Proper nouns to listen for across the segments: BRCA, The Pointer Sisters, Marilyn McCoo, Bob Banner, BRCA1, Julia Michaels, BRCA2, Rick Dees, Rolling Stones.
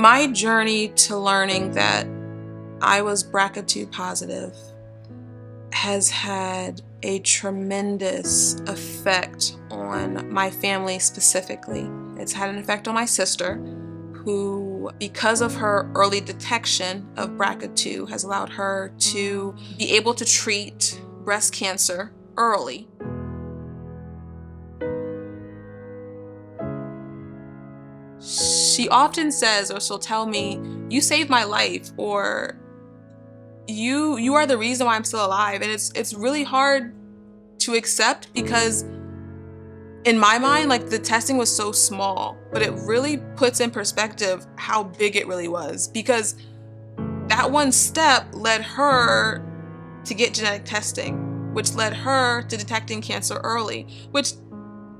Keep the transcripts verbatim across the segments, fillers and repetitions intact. My journey to learning that I was B R C A two positive has had a tremendous effect on my family specifically. It's had an effect on my sister, who, because of her early detection of B R C A two, has allowed her to be able to treat breast cancer early. She often says, or she'll tell me, "You saved my life," or you you are the reason why I'm still alive. And it's it's really hard to accept, because in my mind, like, the testing was so small, but it really puts in perspective how big it really was, because that one step led her to get genetic testing, which led her to detecting cancer early, which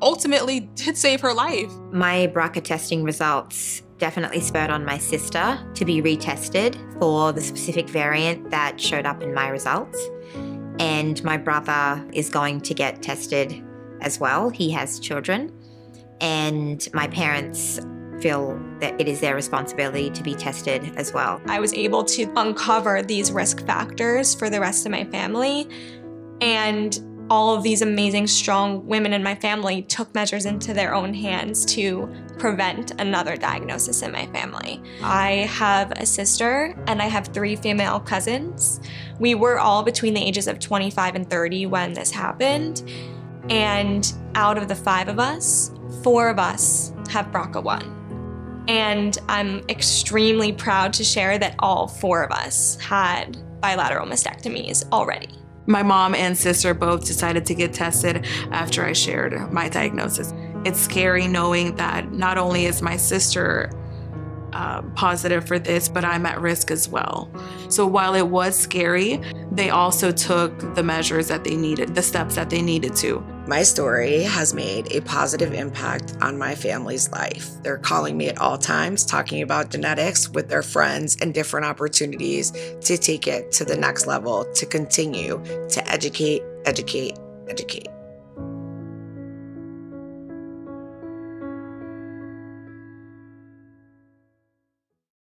ultimately did save her life. My B R C A testing results definitely spurred on my sister to be retested for the specific variant that showed up in my results. And my brother is going to get tested as well. He has children. And my parents feel that it is their responsibility to be tested as well. I was able to uncover these risk factors for the rest of my family, and all of these amazing, strong women in my family took measures into their own hands to prevent another diagnosis in my family. I have a sister and I have three female cousins. We were all between the ages of twenty-five and thirty when this happened. And out of the five of us, four of us have B R C A one. And I'm extremely proud to share that all four of us had bilateral mastectomies already. My mom and sister both decided to get tested after I shared my diagnosis. It's scary knowing that not only is my sister uh, positive for this, but I'm at risk as well. So while it was scary, they also took the measures that they needed, the steps that they needed to. My story has made a positive impact on my family's life. They're calling me at all times, talking about genetics with their friends and different opportunities to take it to the next level, to continue to educate, educate, educate.